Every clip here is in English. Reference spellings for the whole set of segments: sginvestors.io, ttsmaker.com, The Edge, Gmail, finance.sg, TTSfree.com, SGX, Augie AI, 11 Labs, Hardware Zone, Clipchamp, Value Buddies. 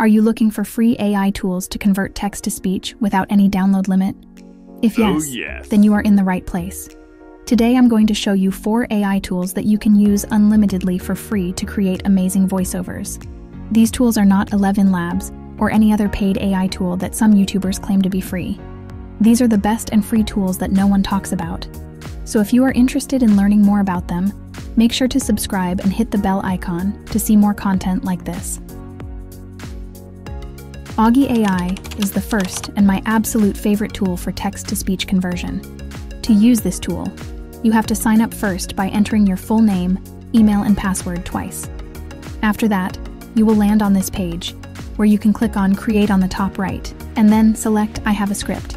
Are you looking for free AI tools to convert text to speech without any download limit? If yes, then you are in the right place. Today I'm going to show you 4 AI tools that you can use unlimitedly for free to create amazing voiceovers. These tools are not 11 Labs or any other paid AI tool that some YouTubers claim to be free. These are the best and free tools that no one talks about. So if you are interested in learning more about them, make sure to subscribe and hit the bell icon to see more content like this. Augie AI is the first and my absolute favorite tool for text-to-speech conversion. To use this tool, you have to sign up first by entering your full name, email, and password twice. After that, you will land on this page, where you can click on Create on the top right, and then select I have a script.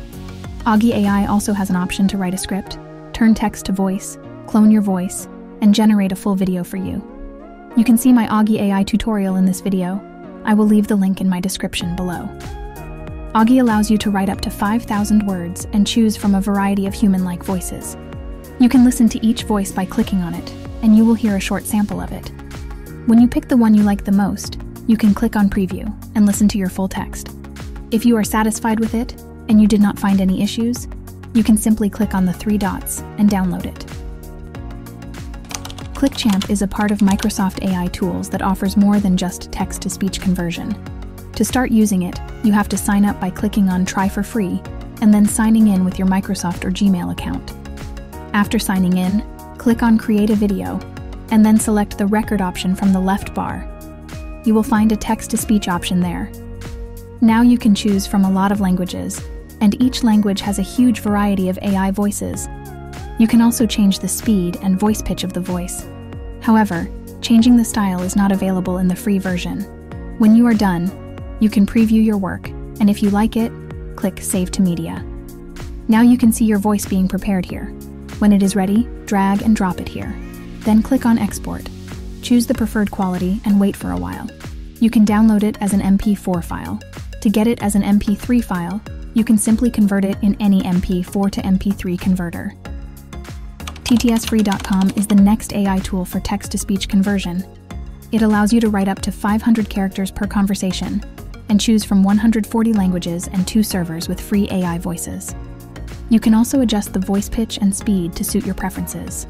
Augie AI also has an option to write a script, turn text to voice, clone your voice, and generate a full video for you. You can see my Augie AI tutorial in this video. I will leave the link in my description below. Augie allows you to write up to 5,000 words and choose from a variety of human-like voices. You can listen to each voice by clicking on it, and you will hear a short sample of it. When you pick the one you like the most, you can click on Preview and listen to your full text. If you are satisfied with it, and you did not find any issues, you can simply click on the 3 dots and download it. Clipchamp is a part of Microsoft AI Tools that offers more than just text-to-speech conversion. To start using it, you have to sign up by clicking on Try for Free and then signing in with your Microsoft or Gmail account. After signing in, click on Create a Video and then select the record option from the left bar. You will find a text-to-speech option there. Now you can choose from a lot of languages, and each language has a huge variety of AI voices. You can also change the speed and voice pitch of the voice. However, changing the style is not available in the free version. When you are done, you can preview your work, and if you like it, click Save to Media. Now you can see your voice being prepared here. When it is ready, drag and drop it here. Then click on Export. Choose the preferred quality and wait for a while. You can download it as an MP4 file. To get it as an MP3 file, you can simply convert it in any MP4 to MP3 converter. TTSfree.com is the next AI tool for text-to-speech conversion. It allows you to write up to 500 characters per conversation and choose from 140 languages and 2 servers with free AI voices. You can also adjust the voice pitch and speed to suit your preferences.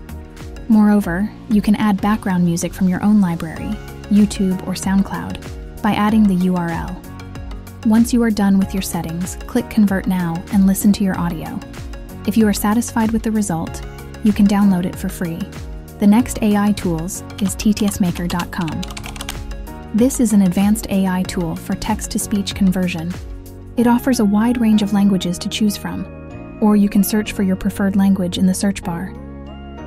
Moreover, you can add background music from your own library, YouTube or SoundCloud, by adding the URL. Once you are done with your settings, click Convert Now and listen to your audio. If you are satisfied with the result, you can download it for free. The next AI tools is ttsmaker.com. This is an advanced AI tool for text-to-speech conversion. It offers a wide range of languages to choose from, or you can search for your preferred language in the search bar.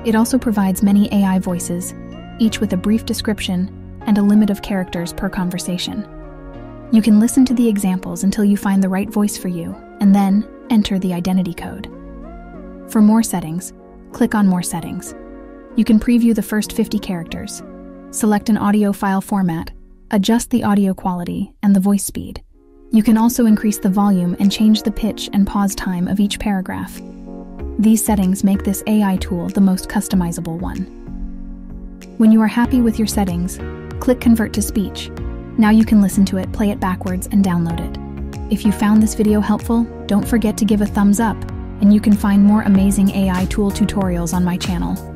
It also provides many AI voices, each with a brief description and a limit of characters per conversation. You can listen to the examples until you find the right voice for you, and then enter the identity code. For more settings, click on More Settings. You can preview the first 50 characters, select an audio file format, adjust the audio quality and the voice speed. You can also increase the volume and change the pitch and pause time of each paragraph. These settings make this AI tool the most customizable one. When you are happy with your settings, click Convert to Speech. Now you can listen to it, play it backwards, and download it. If you found this video helpful, don't forget to give a thumbs up. And you can find more amazing AI tool tutorials on my channel.